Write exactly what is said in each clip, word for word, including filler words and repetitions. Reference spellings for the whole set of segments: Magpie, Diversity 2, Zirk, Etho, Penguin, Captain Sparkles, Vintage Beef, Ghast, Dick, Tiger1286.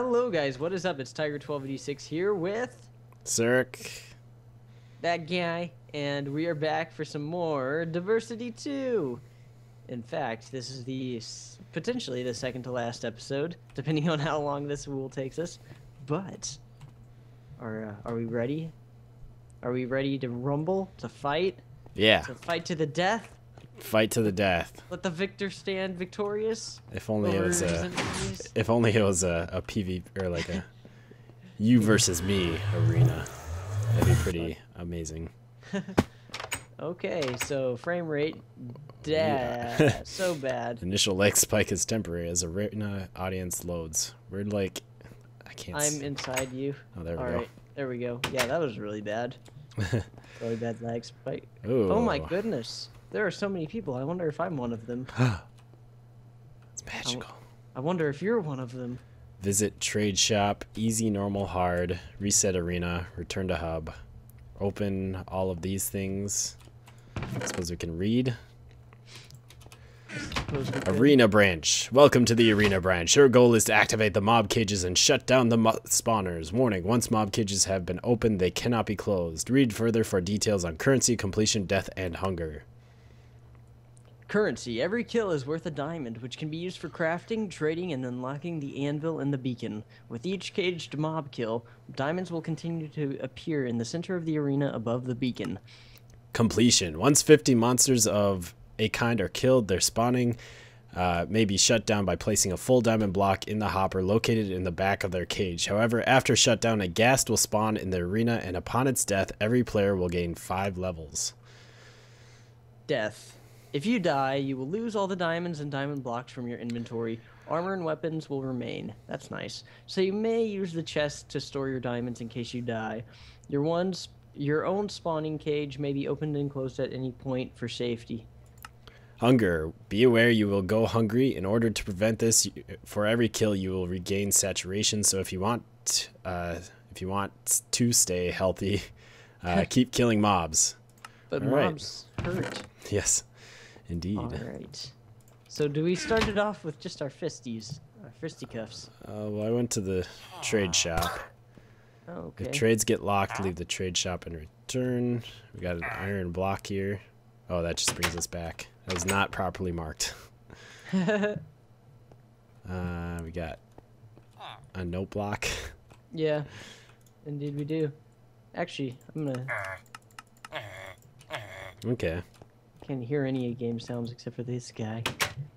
Hello guys, what is up? It's Tiger twelve eighty-six here with Zirk, that guy, and we are back for some more Diversity two. In fact, this is the potentially the second to last episode, depending on how long this rule takes us. But are uh, are we ready? Are we ready to rumble, to fight? Yeah. To fight to the death. Fight to the death. Let the victor stand victorious. If only it was a, if only it was a, a P V or like a you versus me arena. That'd be pretty amazing. Okay, so frame rate, dad, yeah. So bad. Initial leg spike is temporary as a retina audience loads. We're like, I can't. I'm see. Inside you. Oh, there we All go. Right. There we go. Yeah, that was really bad. Really bad leg spike. Ooh. Oh my goodness. There are so many people. I wonder if I'm one of them. It's magical. I, I wonder if you're one of them. Visit trade shop, easy, normal, hard, reset arena, return to hub. Open all of these things. I suppose we can read. We arena can. branch. Welcome to the arena branch. Your goal is to activate the mob cages and shut down the spawners. Warning, once mob cages have been opened, they cannot be closed. Read further for details on currency, completion, death, and hunger. Currency. Every kill is worth a diamond, which can be used for crafting, trading, and unlocking the anvil and the beacon. With each caged mob kill, diamonds will continue to appear in the center of the arena above the beacon. Completion. Once fifty monsters of a kind are killed, their spawning uh, may be shut down by placing a full diamond block in the hopper located in the back of their cage. However, after shutdown, a ghast will spawn in the arena, and upon its death, every player will gain five levels. Death. If you die, you will lose all the diamonds and diamond blocks from your inventory. Armor and weapons will remain. That's nice. So you may use the chest to store your diamonds in case you die. Your one, your own spawning cage may be opened and closed at any point for safety. Hunger. Be aware you will go hungry. In order to prevent this, for every kill you will regain saturation. So if you want, uh, if you want to stay healthy, uh, keep killing mobs. But all mobs right. hurt. Yes. Indeed. All right. So do we start it off with just our fisties, our fisticuffs? Uh, well, I went to the trade shop. Oh, okay. If trades get locked, leave the trade shop and return. We got an iron block here. Oh, that just brings us back. That was not properly marked. uh, we got a note block. Yeah, indeed we do. Actually, I'm gonna. Okay. Can't hear any game sounds except for this guy.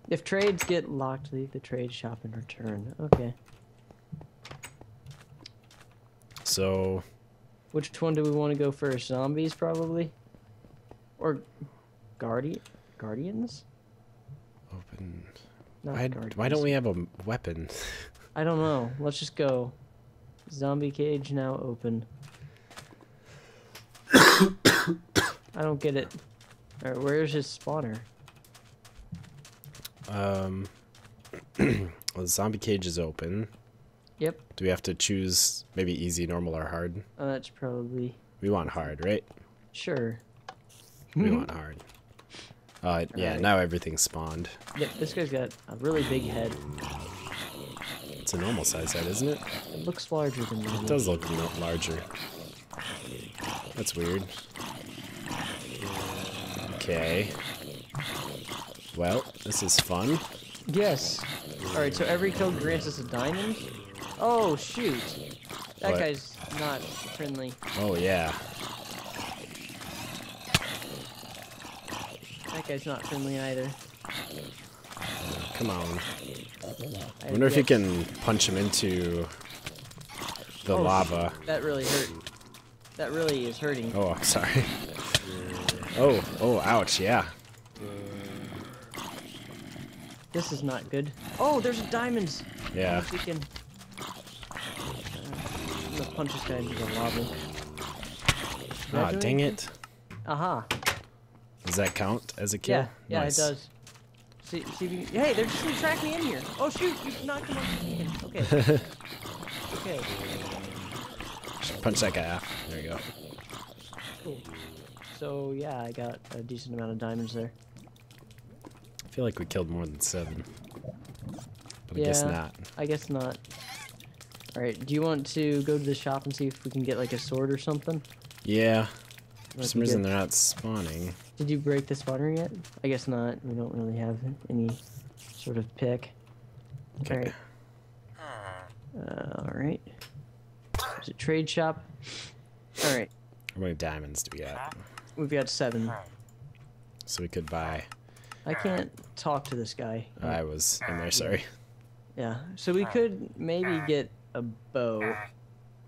If trades get locked, leave the trade shop and return. Okay. So, which one do we want to go first? Zombies, probably, or guardi guardians. Open. Not why, guardians. Why don't we have a weapon? I don't know. Let's just go. Zombie cage now open. I don't get it. Alright, where's his spawner? Um, well, the zombie cage is open. Yep. Do we have to choose maybe easy, normal, or hard? Uh, that's probably... We want hard, right? Sure. We want hard. Uh, yeah, right. Now everything's spawned. Yep, this guy's got a really big head. It's a normal size head, isn't it? It looks larger than normal. It does look larger. That's weird. Okay. Well, this is fun. Yes. Alright, so every kill grants us a diamond. Oh, shoot. That what? Guy's not friendly. Oh, yeah. That guy's not friendly either. Oh, come on. I wonder if you can punch him into the oh, lava. That really hurt. That really is hurting. Oh, I'm sorry. Oh, oh, ouch, yeah. This is not good. Oh, there's diamonds! Yeah. We can... Uh, I'm gonna punch this guy into the lava. Ah, dang it. Aha. Uh-huh. Does that count as a kill? Yeah, yeah, nice. It does. See, see if you can... Hey, they're just gonna track me in here! Oh, shoot! You knocked him off. Okay. Okay. Just punch that guy out. There you go. Cool. So, yeah, I got a decent amount of diamonds there. I feel like we killed more than seven. But yeah, I guess not. I guess not. Alright, do you want to go to the shop and see if we can get like a sword or something? Yeah. For some reason they're not spawning. Did you break the spawner yet? I guess not. We don't really have any sort of pick. Okay. Alright. Uh, Alright. There's a trade shop. Alright. How many diamonds do we got? We've got seven. So we could buy... I can't talk to this guy. I was in there, sorry. Yeah, so we could maybe get a bow.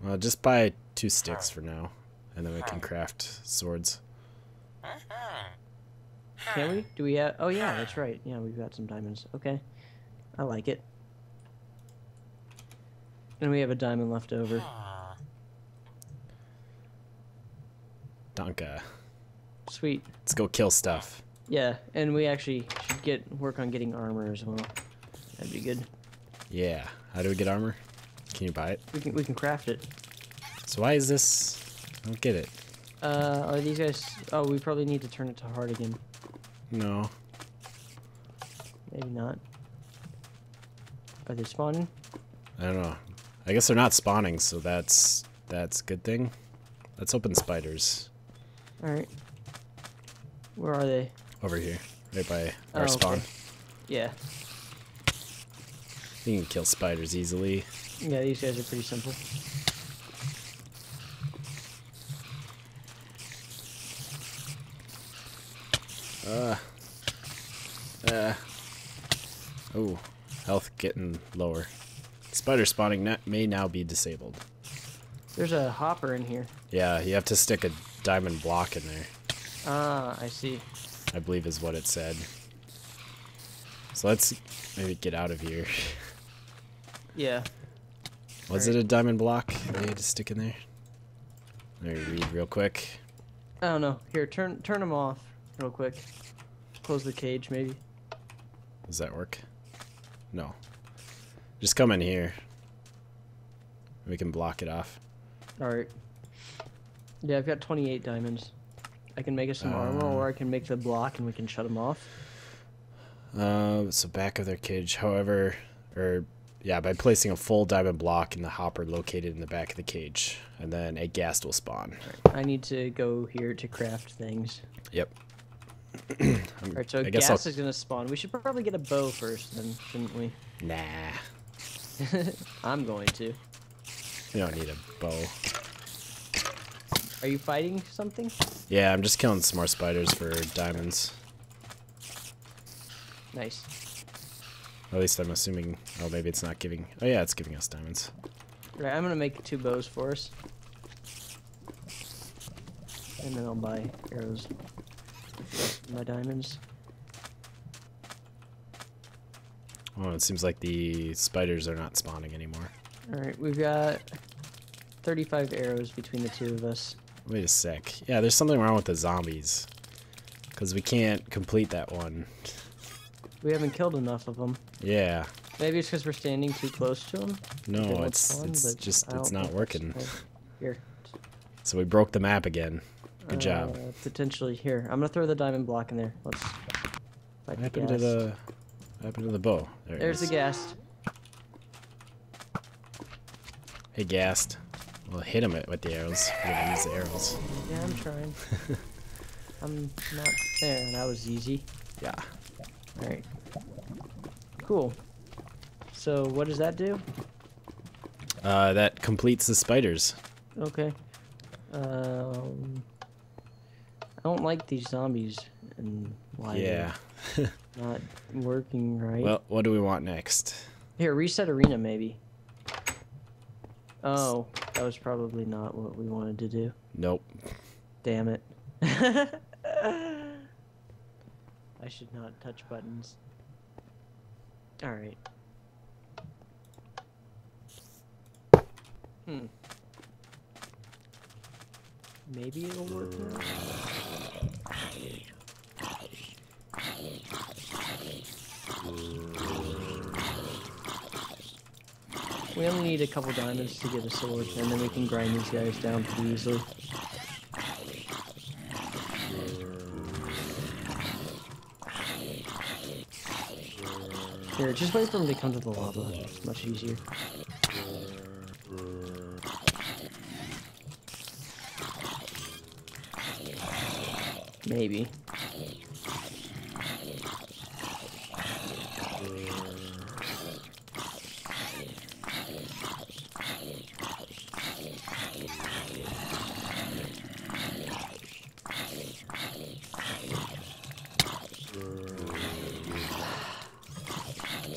Well, just buy two sticks for now, and then we can craft swords. Can we? Do we have... Oh, yeah, that's right. Yeah, we've got some diamonds. Okay. I like it. And we have a diamond left over. Donka. Sweet. Let's go kill stuff. Yeah, and we actually should get work on getting armor as well. That'd be good. Yeah. How do we get armor? Can you buy it? We can. We can craft it. So why is this? I don't get it. Uh, are these guys? Oh, we probably need to turn it to hard again. No. Maybe not. Are they spawning? I don't know. I guess they're not spawning, so that's that's a good thing. Let's open spiders. All right. Where are they? Over here, right by oh, our spawn. Okay. Yeah. You can kill spiders easily. Yeah, these guys are pretty simple. Uh. Uh. Oh, health getting lower. Spider spawning net may now be disabled. There's a hopper in here. Yeah, you have to stick a diamond block in there. Ah, I see. I believe is what it said. So let's maybe get out of here. Yeah. Was right. it a diamond block that you had to stick in there? Let me read real quick. I don't know. Here, turn turn them off real quick. Close the cage, maybe. Does that work? No. Just come in here. We can block it off. Alright. Yeah, I've got twenty-eight diamonds. I can make us some uh, armor, or I can make the block and we can shut them off. Uh, so back of their cage, however, or yeah, by placing a full diamond block in the hopper located in the back of the cage, and then a ghast will spawn. Right. I need to go here to craft things. Yep. All right, so I guess ghast I'll... is gonna spawn. We should probably get a bow first, then, shouldn't we? Nah. I'm going to. You don't need a bow. Are you fighting something? Yeah, I'm just killing some more spiders for diamonds. Nice. At least I'm assuming... Oh, maybe it's not giving... Oh, yeah, it's giving us diamonds. Right, I'm gonna make two bows for us. And then I'll buy arrows with my diamonds. Oh, it seems like the spiders are not spawning anymore. Alright, we've got... thirty-five arrows between the two of us. Wait a sec. Yeah, there's something wrong with the zombies. Because we can't complete that one. We haven't killed enough of them. Yeah. Maybe it's because we're standing too close to them? No, it's, on, it's just, it's not working. Here. So we broke the map again. Good uh, job. Potentially. Here, I'm going to throw the diamond block in there. Let's... What happened to the... What happened to the bow? There there's the ghast. Hey, ghast. Well, hit him with the arrows. Yeah, use the arrows. Yeah, I'm trying. I'm not there. That was easy. Yeah. All right. Cool. So, what does that do? Uh, that completes the spiders. Okay. Um, I don't like these zombies and why yeah. they're not working right. Well, what do we want next? Here, reset arena maybe. Oh, that was probably not what we wanted to do. Nope. Damn it. I should not touch buttons. Alright. Hmm. Maybe it'll work now? We only need a couple diamonds to get a sword, and then we can grind these guys down pretty easily. Here, just wait for them to come to the lava. It's much easier. Maybe.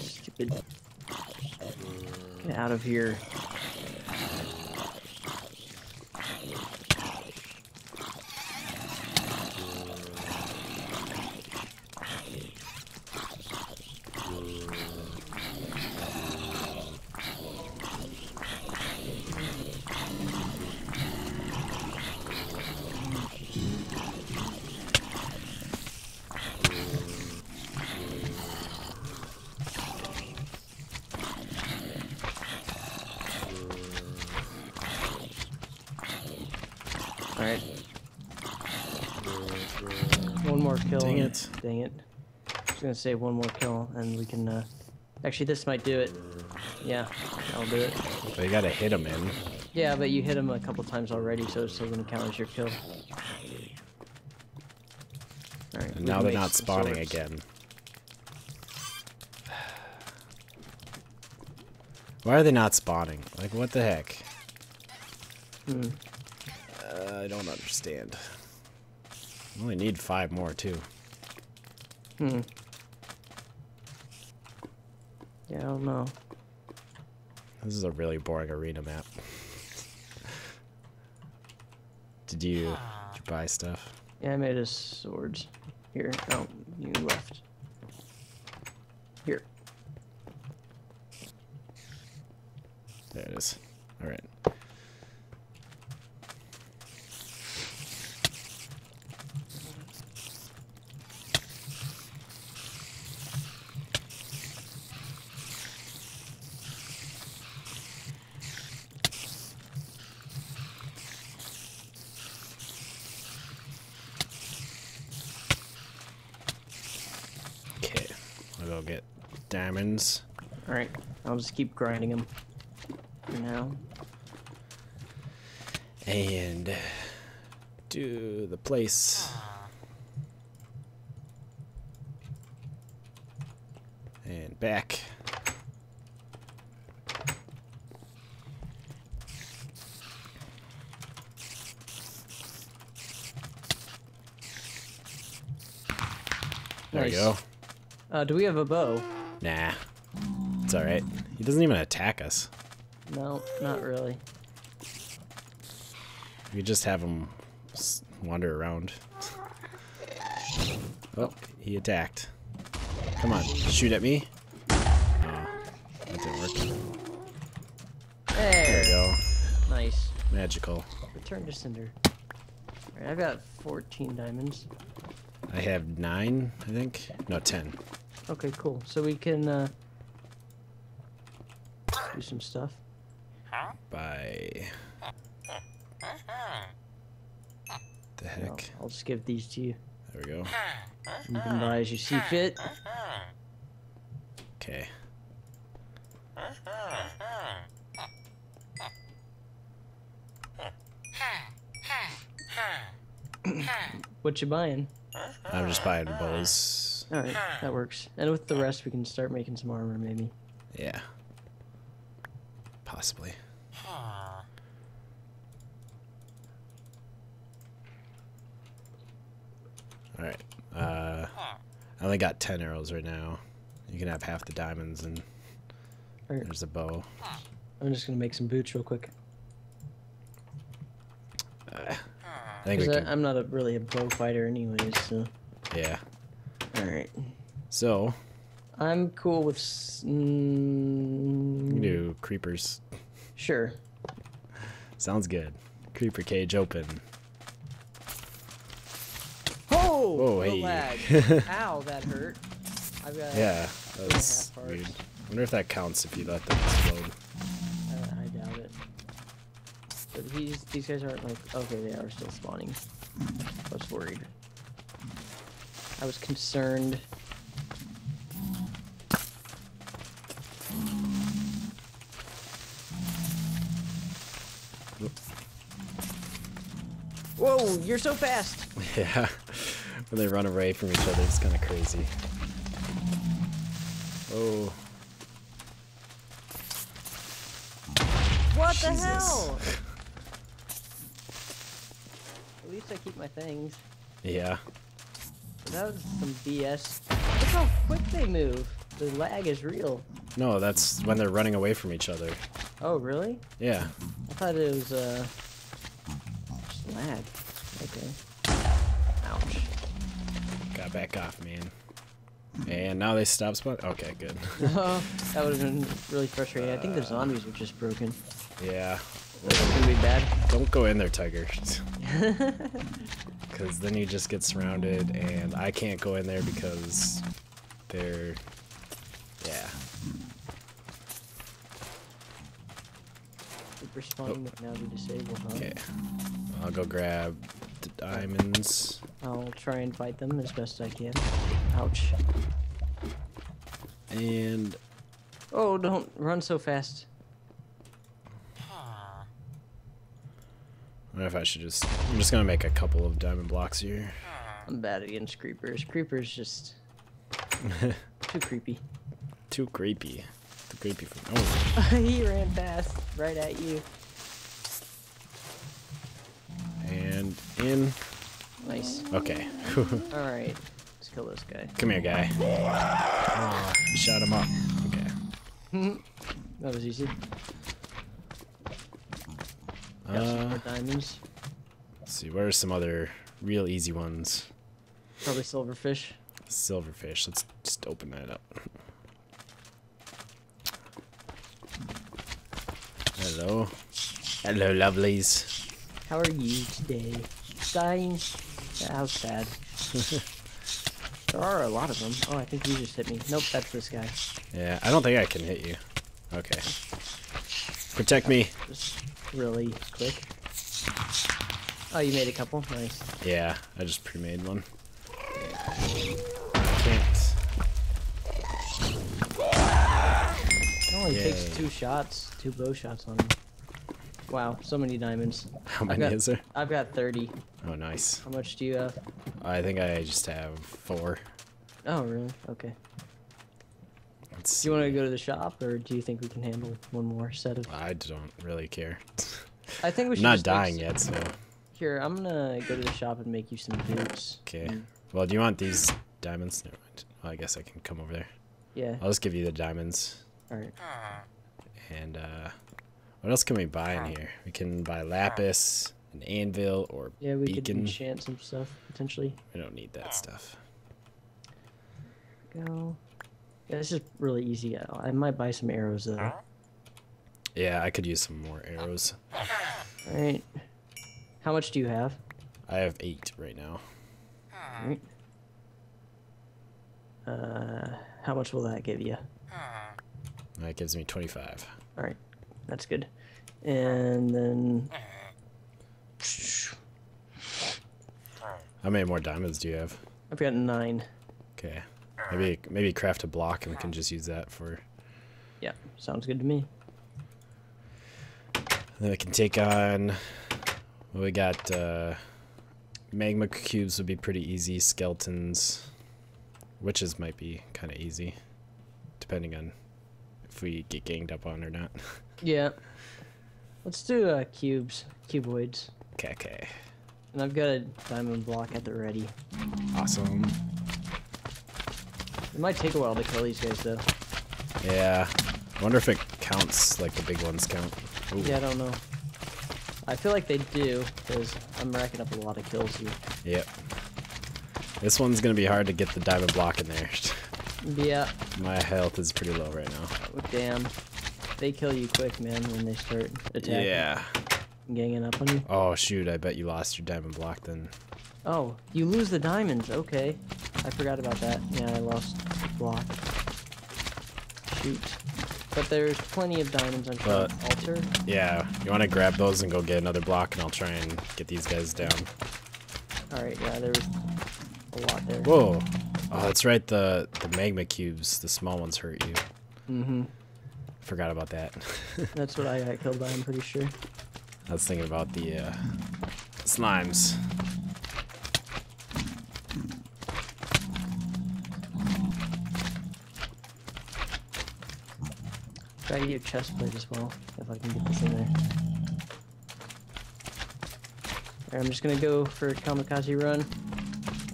Stupid. Get out of here. Alright. One more kill. Dang it. Dang it. I'm just gonna say one more kill and we can, uh... actually, this might do it. Yeah, I'll do it. But you gotta hit him in. Yeah, but you hit him a couple times already, so it's still gonna count as your kill. Alright. And now they're not spawning swords. Again. Why are they not spawning? Like, what the heck? Hmm. Uh, I don't understand. I only need five more, too. Hmm. Yeah, I don't know. This is a really boring arena map. Did you, did you buy stuff? Yeah, I made us swords. Here. Oh, you left. Here. There it is. All right. I'll get diamonds. Alright, I'll just keep grinding them for now. And to the place. And back. There nice. You go. Uh, do we have a bow? Nah. It's alright. He doesn't even attack us. No, not really. We just have him wander around. Oh, he attacked. Come on, shoot at me. No, that didn't work. Hey. There we go. Nice. Magical. Return to Cinder. Alright, I've got fourteen diamonds. I have nine, I think. No, ten. Okay, cool. So we can uh, do some stuff. By the heck. No, I'll just give these to you. There we go. You can buy as you see fit. Okay. What you buying? I'm just buying bows. Alright, that works. And with the rest, we can start making some armor, maybe. Yeah. Possibly. Alright. Uh, I only got ten arrows right now. You can have half the diamonds, and right. There's a bow. I'm just going to make some boots real quick. Uh, I think we can... I'm not a, really a bow fighter anyways, so... Yeah. Alright. So... I'm cool with... S mm... You do creepers. Sure. Sounds good. Creeper cage open. Oh! Whoa, hey. Lag. Ow, that hurt. I've got yeah, that was weird. I wonder if that counts if you let them explode. But these, these guys aren't like... Okay, they are still spawning. I was worried. I was concerned. Whoa, you're so fast! Yeah. When they run away from each other, it's kind of crazy. Oh. What Jesus. the hell? At least I keep my things. Yeah. That was some B S. Look how quick they move. The lag is real. No, that's when they're running away from each other. Oh, really? Yeah. I thought it was, uh... just lag. Okay. Ouch. Got back off, man. And now they stop spawning? Okay, good. Oh, that would have been really frustrating. Uh, I think the zombies were just broken. Yeah. That's gonna be bad. Don't go in there, Tiger. Because then you just get surrounded, and I can't go in there because they're... yeah. Super spawning nope. now to disable, huh? Okay. I'll go grab the diamonds. I'll try and fight them as best I can. Ouch. And... oh, don't run so fast. I don't know if I should just... I'm just gonna make a couple of diamond blocks here. I'm bad against creepers. Creepers just... too creepy. Too creepy. Too creepy for me. Oh. He ran past right at you. And in. Nice. Okay. Alright. Let's kill this guy. Come here, guy. Oh, shot him up. Okay. That was easy. Got uh, some more diamonds. Let's see, where are some other real easy ones? Probably silverfish. Silverfish. Let's just open that up. Hello. Hello, lovelies. How are you today? Dying? How sad. There are a lot of them. Oh, I think you just hit me. Nope, that's this guy. Yeah, I don't think I can hit you. Okay. Protect me. Just really quick. Oh, you made a couple? Nice. Yeah, I just pre-made one. I can't. It only Yay. takes two shots, two bow shots on him. Wow, so many diamonds. How many got, is there? I've got thirty. Oh, nice. How much do you have? I think I just have four. Oh, really? Okay. Let's do you see. want to go to the shop, or do you think we can handle one more set of... I don't really care. I think we should... I'm not dying some... yet, so... Here, I'm gonna go to the shop and make you some boots. Okay. Mm. Well, do you want these diamonds? Never mind. Well, I guess I can come over there. Yeah. I'll just give you the diamonds. All right. And, uh... what else can we buy in here? We can buy lapis, an anvil, or yeah, we beacon. Could enchant some stuff potentially. We don't need that stuff. Go. Yeah, this is really easy. I might buy some arrows though. Yeah, I could use some more arrows. All right. How much do you have? I have eight right now. All right. Uh, how much will that give you? That gives me twenty-five. All right. That's good. And then... how many more diamonds do you have? I've got nine. Okay. Maybe maybe craft a block and we can just use that for... yeah, sounds good to me. And then we can take on... well, we got uh, magma cubes would be pretty easy. Skeletons. Witches might be kind of easy. Depending on if we get ganged up on or not. Yeah. Let's do uh, cubes. Cuboids. Okay, okay. And I've got a diamond block at the ready. Awesome. It might take a while to kill these guys, though. Yeah. I wonder if it counts like the big ones count. Ooh. Yeah, I don't know. I feel like they do, because I'm racking up a lot of kills here. Yep. This one's going to be hard to get the diamond block in there. Yeah. My health is pretty low right now. Oh, damn. They kill you quick, man, when they start attacking. Yeah. Ganging up on you. Oh, shoot. I bet you lost your diamond block then. Oh, you lose the diamonds. Okay. I forgot about that. Yeah, I lost the block. Shoot. But there's plenty of diamonds on the altar. Yeah. You want to grab those and go get another block, and I'll try and get these guys down. All right. Yeah, there was a lot there. Whoa. Oh, that's right. The, the magma cubes, the small ones, hurt you. Mm-hmm. Forgot about that. That's what I got killed by, I'm pretty sure. I was thinking about the uh, slimes. Try to get chest plate as well, if I can get this in there. Alright, I'm just gonna go for a kamikaze run.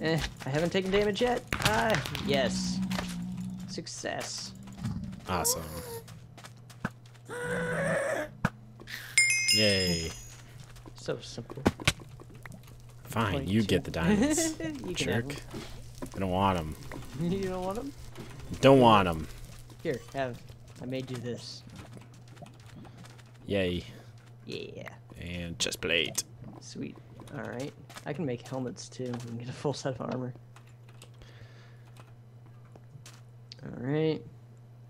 Eh, I haven't taken damage yet. Ah, yes. Success. Awesome. Yay. So simple. Fine, you get the diamonds. You jerk. I don't want them. You don't want them? Don't want them. Here, have. I made you this. Yay. Yeah. And chest plate. Sweet. Alright. I can make helmets too. We can get a full set of armor. Alright.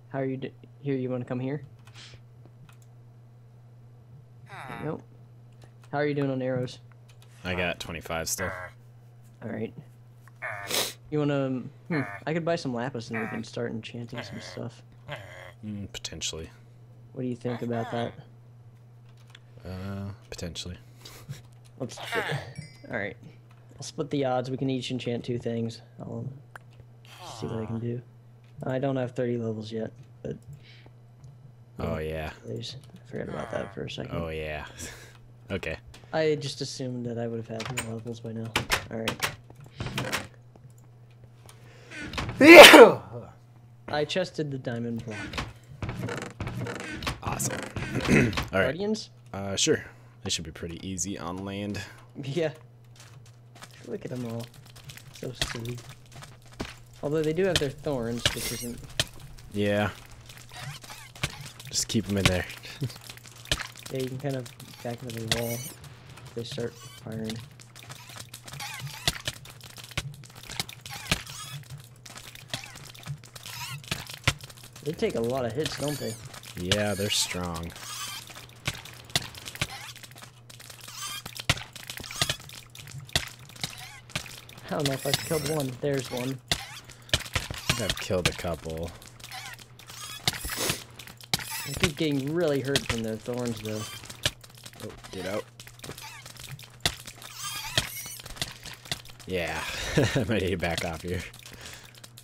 How are you do here? You want to come here? Nope. How are you doing on arrows? I got twenty-five still. Alright. You want to... Hmm, I could buy some lapis and we can start enchanting some stuff. Mm, potentially. What do you think about that? Uh, potentially. Let's alright. I'll split the odds. We can each enchant two things. I'll see what I can do. I don't have thirty levels yet, but... Oh, yeah. Please. I forgot about that for a second. Oh, yeah. Okay. I just assumed that I would have had more levels by now. Alright. Yeah! I chested the diamond block. Awesome. Alright. Guardians? Uh, sure. They should be pretty easy on land. Yeah. Look at them all. So silly. Although they do have their thorns, which isn't... Yeah. Just keep them in there. Yeah, you can kind of back into the wall if they start firing. They take a lot of hits, don't they? Yeah, they're strong. I don't know if I've killed one. There's one. I think I've killed a couple. I keep getting really hurt from their thorns, though. Oh, get out. Yeah, I might need to back off here.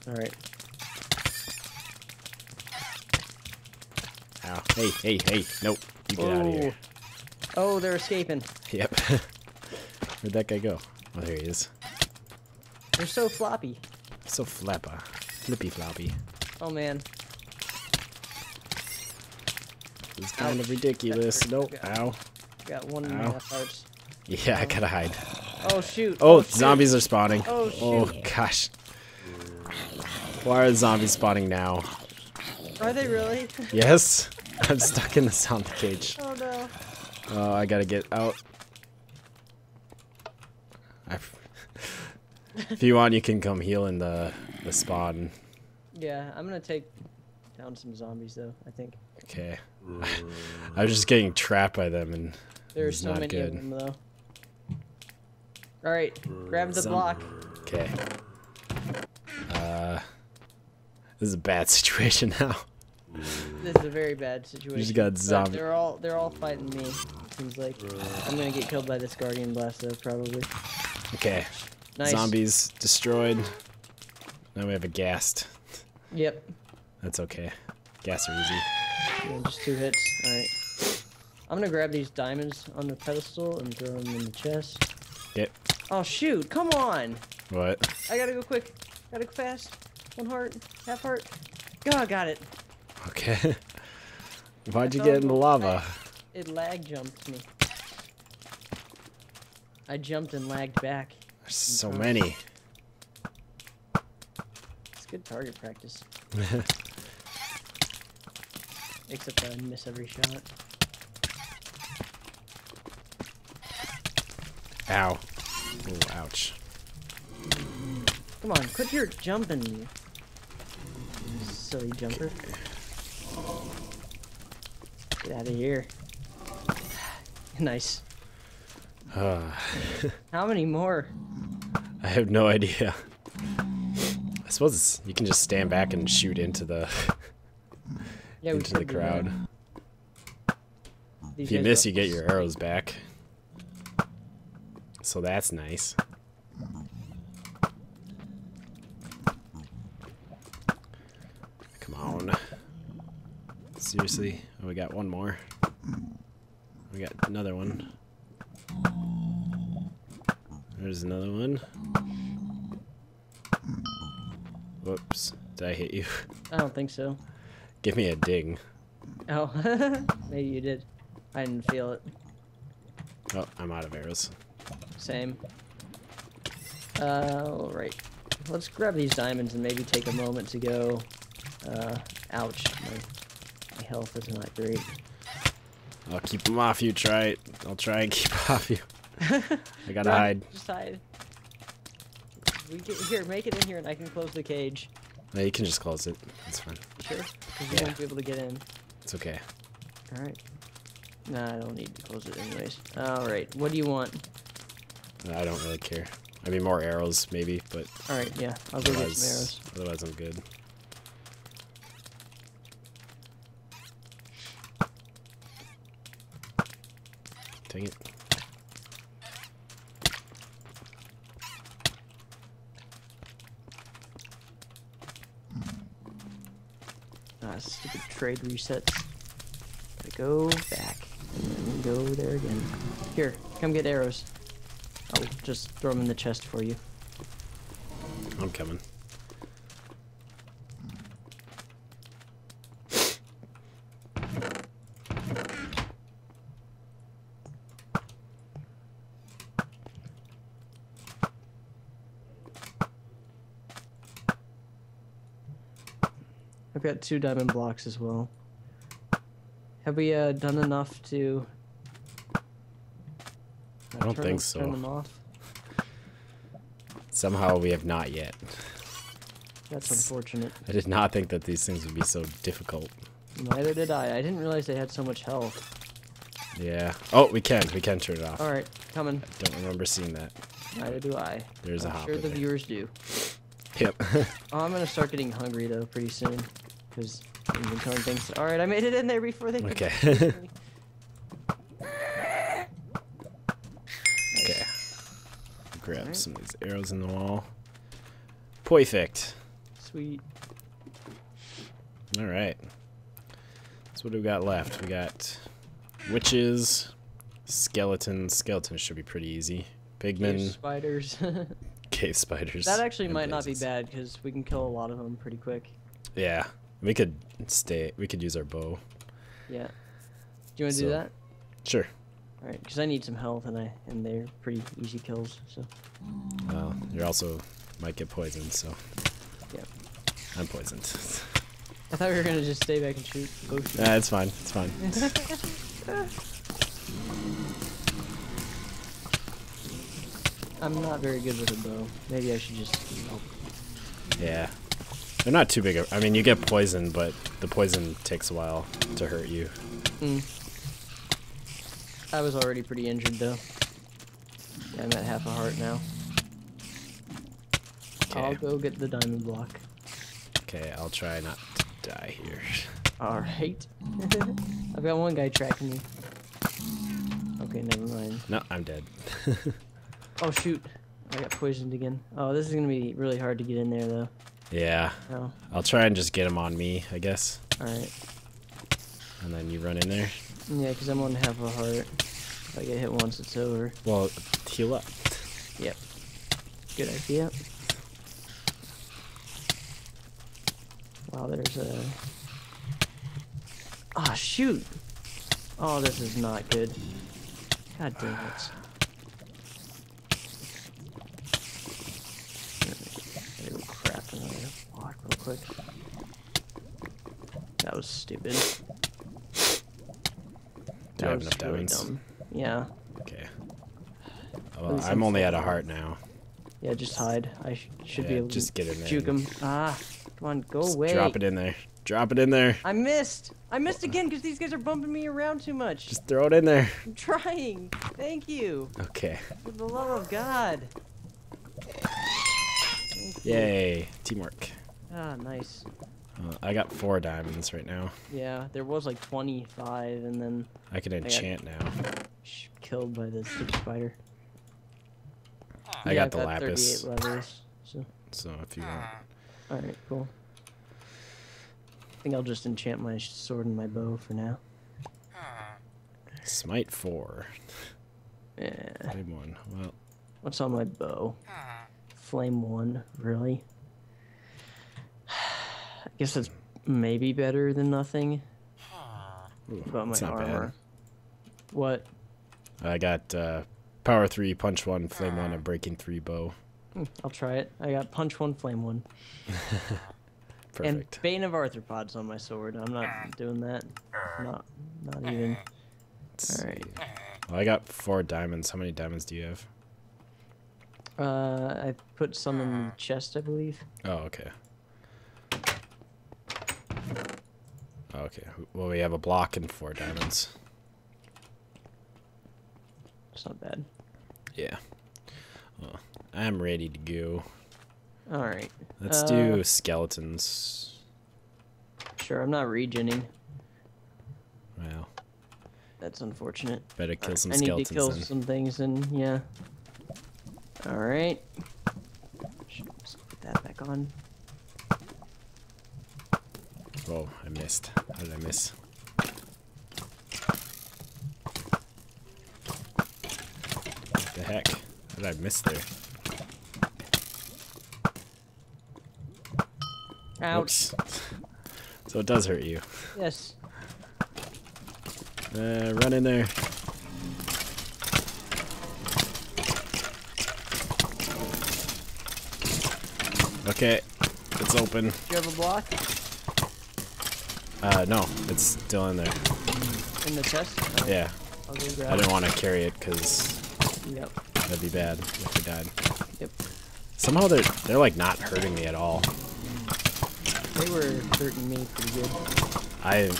Alright. Ow. Hey, hey, hey. Nope. You get Whoa. out of here. Oh, they're escaping. Yep. Where'd that guy go? Oh, there he is. They're so floppy. So flappa. Flippy floppy. Oh, man. It's kind Ouch. of ridiculous. Nope. Got, Ow. Got one and a half hearts. Yeah, I gotta hide. Oh, shoot. Oh, oh shoot. Zombies are spawning. Oh, shoot. Oh, gosh. Why are zombies spawning now? Are they really? Yes. I'm stuck in the zombie cage. Oh, no. Oh, I gotta get out. I... If you want, you can come heal in the, the spawn. Yeah, I'm gonna take down some zombies, though, I think. Okay. I was just getting trapped by them, and there's so many good. of them, though. All right, grab the Some... block. Okay. Uh, this is a bad situation now. This is a very bad situation. You just got zombies. They're all they're all fighting me. It seems like I'm gonna get killed by this guardian blast, though, probably. Okay. Nice. Zombies destroyed. Now we have a ghast. Yep. That's okay. Ghasts are easy. Yeah, just two hits. Alright. I'm gonna grab these diamonds on the pedestal and throw them in the chest. Yep. Oh shoot, come on! What? I gotta go quick. Gotta go fast. One heart, half heart. God, got it. Okay. Why'd I you get in the lava? I, it lag jumped me. I jumped and lagged back. There's so many. It's good target practice. Except that I miss every shot. Ow. Ooh, ouch. Come on, quit your jumping, you silly jumper. Get out of here. Nice. Uh. How many more? I have no idea. I suppose it's, you can just stand back and shoot into the... Yeah, into the crowd. If you miss, you get your arrows back. So that's nice. Come on. seriously. Oh, we got one more. We got another one. There's another one. Whoops. Did I hit you? I don't think so. Give me a ding. Oh, maybe you did. I didn't feel it. Oh, I'm out of arrows. Same. Uh, alright. Let's grab these diamonds and maybe take a moment to go... Uh, ouch. My, my health is not great. I'll keep them off you, try it. I'll try and keep off you. I gotta no, hide. Just hide. We get, here, make it in here and I can close the cage. No, you can just close it. That's fine. Sure? Because you yeah. won't be able to get in. It's okay. Alright. Nah, I don't need to close it anyways. Alright, what do you want? I don't really care. I mean, more arrows, maybe, but... Alright, yeah. I'll go get some arrows. Otherwise, I'm good. Dang it. Ah, stupid trade resets. Gotta go back and then go there again. Here, come get arrows. I'll just throw them in the chest for you. I'm coming. I've got two diamond blocks as well. Have we uh, done enough to? I don't think them, so. Turn them off? Somehow we have not yet. That's unfortunate. I did not think that these things would be so difficult. Neither did I. I didn't realize they had so much health. Yeah. Oh, we can. We can turn it off. All right, coming. I don't remember seeing that. Neither do I. There's I'm a hop. Sure, in the there. Viewers do. Yep. oh, I'm gonna start getting hungry though pretty soon, because. Things. All right, I made it in there before they. Okay. okay. Grab right. some of these arrows in the wall. Perfect. Sweet. All right. So what do we got left? We got witches, skeletons. Skeletons should be pretty easy. Pigmen. Cave spiders. Cave spiders. That actually might not be bad because we can kill a lot of them pretty quick. Yeah. We could stay. We could use our bow. Yeah. Do you want to so, do that? Sure. All right, because I need some health, and I and they're pretty easy kills. So. Well, you're also might get poisoned, so. Yeah. I'm poisoned. I thought we were gonna just stay back and shoot. Go shoot. Nah, it's fine. It's fine. I'm not very good with a bow. Maybe I should just. Help. Yeah. They're not too big of, I mean, you get poisoned, but the poison takes a while to hurt you. Mm. I was already pretty injured, though. Yeah, I'm at half a heart now. Kay. I'll go get the diamond block. Okay, I'll try not to die here. Alright. I've got one guy tracking me. Okay, never mind. No, I'm dead. oh, shoot. I got poisoned again. Oh, this is going to be really hard to get in there, though. Yeah. Oh. I'll try and just get him on me, I guess. Alright. And then you run in there? Yeah, because I'm on half a heart. If I get hit once, it's over. Well, heal up. Yep. Good idea. Wow, there's a... Ah, oh, shoot! Oh, this is not good. God damn it. Quick. That was stupid. Do I have enough diamonds? Really yeah. Okay. Well, I'm only at a heart now. Yeah, just hide. I sh should yeah, be able to just get in there. Juke him. Ah, come on, go just away. Drop it in there. Drop it in there. I missed. I missed again because these guys are bumping me around too much. Just throw it in there. I'm trying. Thank you. Okay. For the love of God. Yay. Teamwork. Ah, nice. Uh, I got four diamonds right now. Yeah, there was like twenty-five, and then... I can enchant I now. Killed by the stick spider. I yeah, got the got lapis. thirty-eight levels, so. so if you want... Alright, cool. I think I'll just enchant my sword and my bow for now. Smite four. Yeah. Flame one. Well. What's on my bow? Flame one. Really? I guess that's maybe better than nothing. Ooh, about my not armor. Bad. What? I got uh, power three, punch one, flame one, and breaking three bow. I'll try it. I got punch one, flame one. Perfect. And Bane of Arthropods on my sword. I'm not doing that. Not, not even. All right. Well, I got four diamonds. How many diamonds do you have? Uh, I put some in the chest, I believe. Oh, okay. Okay. Well, we have a block and four diamonds. It's not bad. Yeah. Well, I'm ready to go. All right. Let's uh, do skeletons. Sure, I'm not regening. Wow. That's unfortunate. Better kill some skeletons. I need to kill then. some things, and yeah. All right. Let's put that back on. Oh, I missed. How did I miss? What the heck? How did I miss there? Ouch. Oops. So it does hurt you. Yes. Uh, run in there. Okay, it's open. Do you have a block? Uh, no, it's still in there. In the chest? Oh, yeah. I'll go grab I didn't want to carry it because yep. that'd be bad if we died. Yep. Somehow they're they're like not hurting me at all. They were hurting me pretty good. I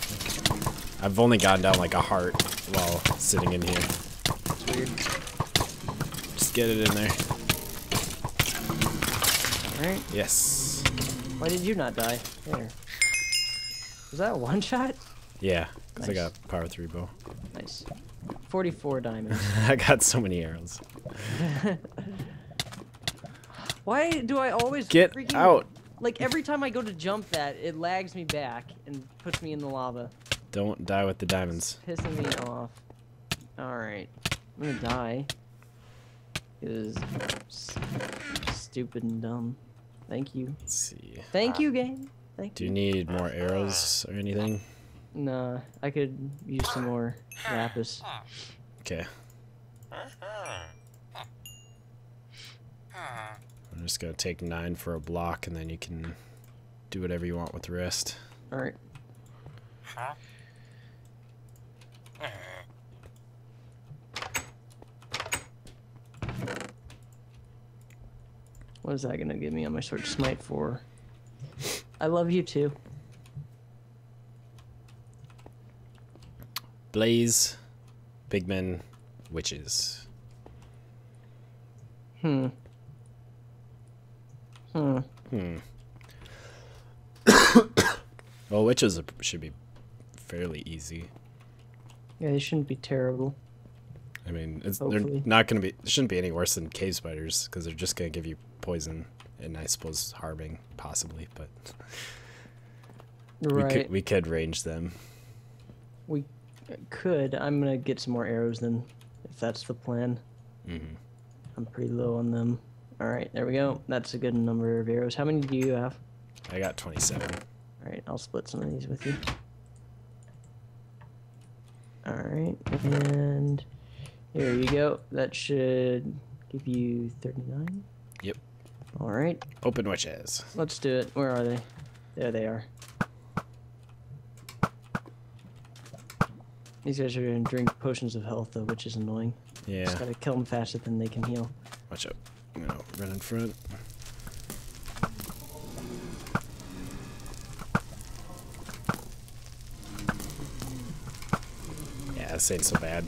I've only gotten down like a heart while sitting in here. It's weird. Just get it in there. Alright. Yes. Why did you not die? There. Was that a one shot? Yeah, because nice. I got power three bow. Nice. forty-four diamonds. I got so many arrows. Why do I always get freaking out? Like every time I go to jump that, it lags me back and puts me in the lava. Don't die with the diamonds. It's pissing me off. Alright. I'm gonna die. It is stupid and dumb. Thank you. Let's see. Thank you, game. Thank Do you need more arrows or anything? Nah, I could use some more lapis. Okay. I'm just gonna take nine for a block, and then you can do whatever you want with the rest. All right. What is that gonna give me on my sword? Smite four. I love you too. Blaze, big men, witches. Hmm. Hmm. Hmm. Well, witches should be fairly easy. Yeah, they shouldn't be terrible. I mean, it's, they're not gonna be. It shouldn't be any worse than cave spiders because they're just gonna give you poison. And I suppose harming, possibly, but right. we could we could range them. We could. I'm gonna get some more arrows then, if that's the plan. Mm-hmm. I'm pretty low on them. All right, there we go. That's a good number of arrows. How many do you have? I got twenty-seven. All right, I'll split some of these with you. All right, and here you go. That should give you thirty-nine. Yep. All right. Open witches. Let's do it. Where are they? There they are. These guys are going to drink potions of health, though, which is annoying. Yeah. Just got to kill them faster than they can heal. Watch out. I'm going to run in front. Yeah, this ain't so bad.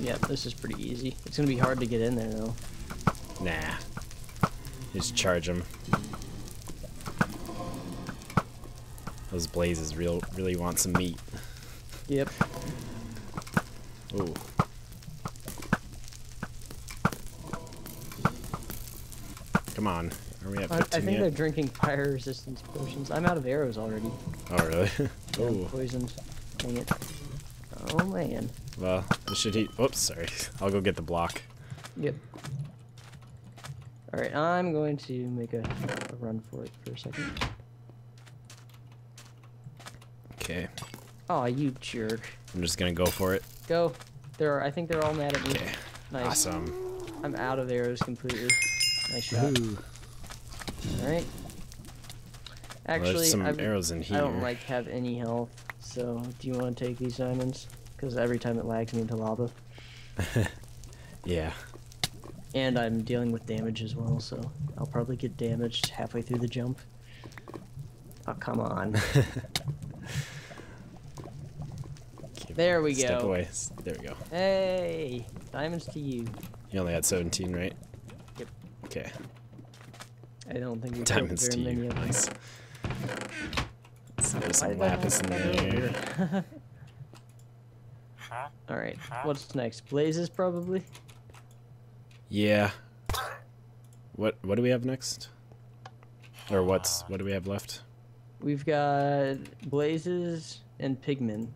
Yeah, this is pretty easy. It's going to be hard to get in there, though. Nah. Just charge him. Those blazes real really want some meat. Yep. Ooh. Come on, We have I, I think yet. They're drinking fire resistance potions. I'm out of arrows already. Oh, really? Oh. I'm poisoned. Dang it. Oh, man. Well, I should eat. Oops, sorry. I'll go get the block. Yep. Alright, I'm going to make a, a run for it for a second. Okay. Aw, oh, you jerk. I'm just gonna go for it. Go. They're, I think they're all mad at me. Okay. Nice. Awesome. I'm out of arrows completely. Nice shot. Alright. Actually, well, some arrows in here. I don't like have any health, so do you want to take these diamonds? Because every time it lags me into lava. Yeah. And I'm dealing with damage as well, so I'll probably get damaged halfway through the jump. Oh, come on. There we go. Step away. There we go. Hey! Diamonds to you. You only had seventeen, right? Yep. Okay. I don't think we diamonds to you. Nice. So there's some lapis in there. Alright, what's next? Blazes, probably? Yeah. What What do we have next? Or what's what do we have left? We've got blazes and pigmen.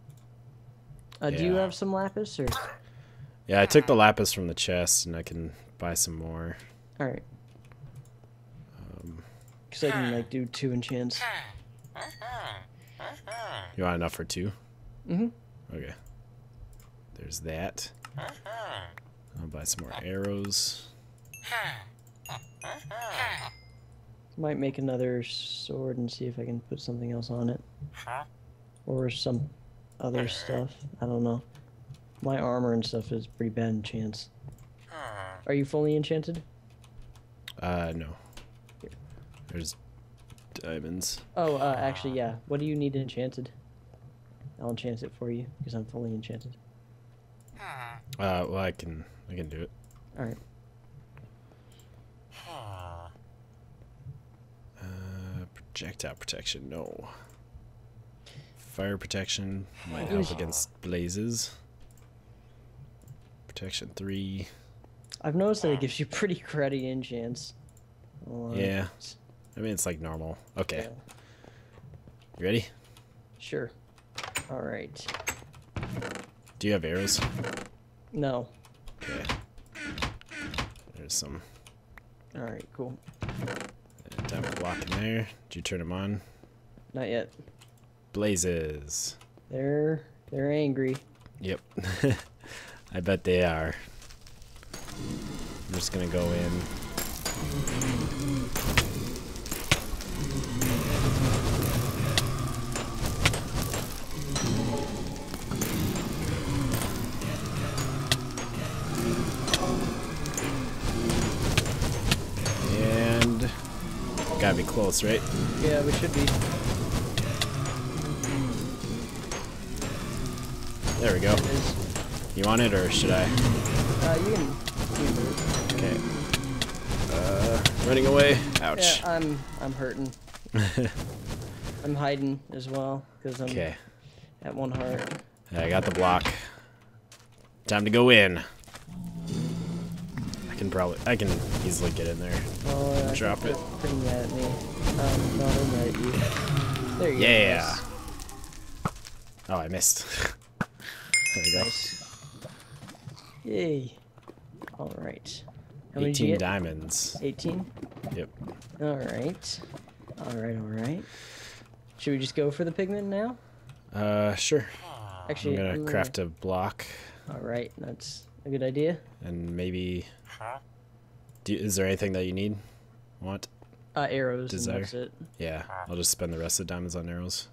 Uh, yeah. Do you have some lapis or? Yeah, I took the lapis from the chest, and I can buy some more. All right. Um, Cause I can like do two enchants. You want enough for two? Mm-hmm. Okay. There's that. I'll buy some more arrows. Might make another sword and see if I can put something else on it, or some other stuff. I don't know. My armor and stuff is pretty bad enchants. Are you fully enchanted? Uh, no. Here. There's diamonds. Oh, uh, actually, yeah. What do you need enchanted? I'll enchant it for you because I'm fully enchanted. Uh, well, I can, I can do it. All right. Uh, projectile protection, no. Fire protection might help against blazes. Protection three. I've noticed that it gives you pretty cruddy enchants. Um, yeah. I mean, it's like normal. Okay. Yeah. You ready? Sure. All right. Do you have arrows? No. Okay. There's some. All right, cool. Diamond block in there. Did you turn them on? Not yet. Blazes. They're they're angry. Yep. I bet they are. I'm just gonna go in. And gotta be close, right? Yeah, we should be. There we go. You want it or should I? Uh, you can. You can okay. Uh, running away. Ouch. Yeah, I'm I'm hurting. I'm hiding as well because I'm okay. At one heart. Yeah, I got the block. Time to go in. I can probably I can easily get in there. Oh, yeah, drop it. Pretty mad at me. Um, no, I'm mad at you. There you go. Yeah. Oh, I missed. There you go. Nice. Yay. Alright. eighteen diamonds. eighteen? Yep. Alright. Alright, alright. Should we just go for the pigment now? Uh, sure. Actually, I'm going to craft a block. Alright, that's a good idea. And maybe... Do you, is there anything that you need? Want? Uh, arrows. Desire? And that's it. Yeah, I'll just spend the rest of the diamonds on arrows.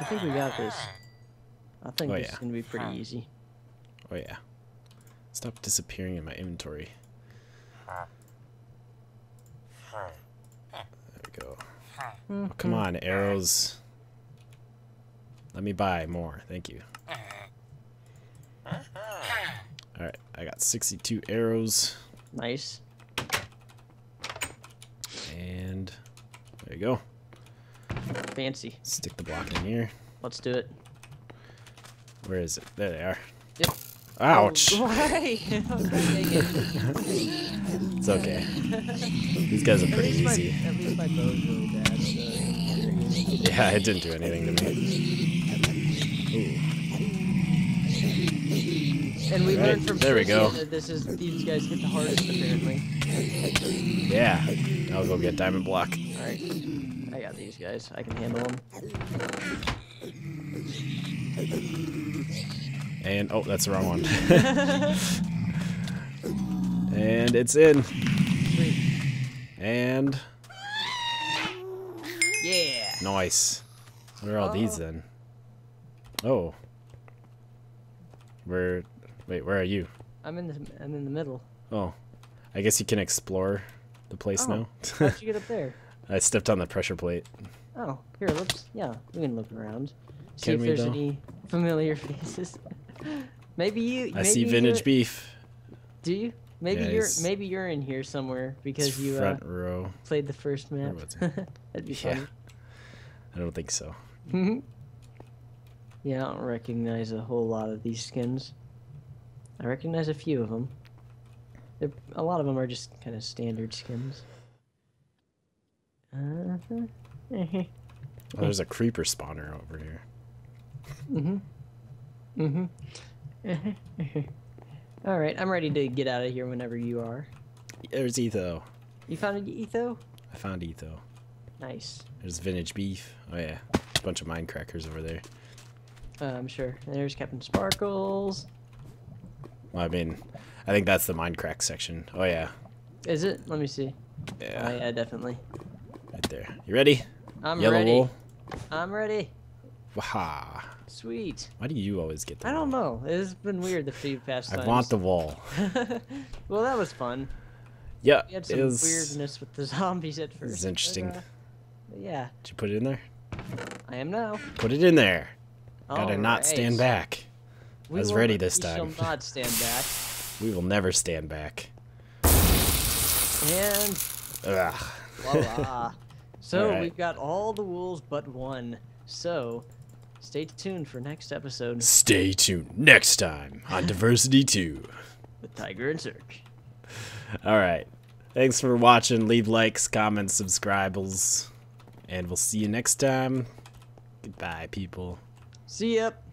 I think we got this. I think oh, this yeah. is going to be pretty easy. Oh yeah. Stop disappearing in my inventory. There we go. Oh, come on, arrows. Let me buy more. Thank you. Alright, I got sixty-two arrows. Nice. And there you go. Fancy. Stick the block in here. Let's do it. Where is it? There they are. Yep. Ouch! Oh, why? It's okay. These guys are pretty easy. My, at least my bow's really bad. So. Yeah, it didn't do anything to me. Ooh. And we right. learned from there we go. That this is these guys hit the hardest apparently. Yeah, I'll go get diamond block. All right, I got these guys. I can handle them. And, oh, that's the wrong one. And it's in. Sweet. And. Yeah. Nice. Where are all oh. these then? Oh. Where, wait, where are you? I'm in the, I'm in the middle. Oh. I guess you can explore the place oh. now. How'd you get up there? I stepped on the pressure plate. Oh, here, let's, yeah, we can look around. See can if there's though? Any familiar faces. Maybe you. I maybe see vintage beef. Do you? Maybe yeah, you're. Maybe you're in here somewhere because you front uh, row. played the first map. That'd be yeah. funny. I don't think so. Mm-hmm. Yeah, I don't recognize a whole lot of these skins. I recognize a few of them. They're, a lot of them are just kind of standard skins. Uh-huh. Uh-huh. Oh, there's a creeper spawner over here. Mhm. Mhm. All right, I'm ready to get out of here whenever you are. There's Etho. You found Etho? I found Etho. Nice. There's vintage beef. Oh yeah, a bunch of mine crackers over there. Uh, I'm sure. There's Captain Sparkles. Well, I mean, I think that's the mine crack section. Oh yeah. Is it? Let me see. Yeah. Oh, yeah, definitely. Right there. You ready? I'm Yellow ready. Wool. I'm ready. Waha. Sweet. Why do you always get that? I don't know. It's been weird the few past times. I want the wall. Well, that was fun. Yeah. We had some it was, weirdness with the zombies at first. It was interesting. But, uh, yeah. Did you put it in there? I am now. Put it in there. All Gotta right. not stand back. We I was ready this time. We shall not stand back. We will never stand back. And. Ugh. Voila. So right. we've got all the wools but one. So stay tuned for next episode. Stay tuned next time on Diversity two with Tiger and Zirk. All right. Thanks for watching. Leave likes, comments, subscribes, and we'll see you next time. Goodbye, people. See ya.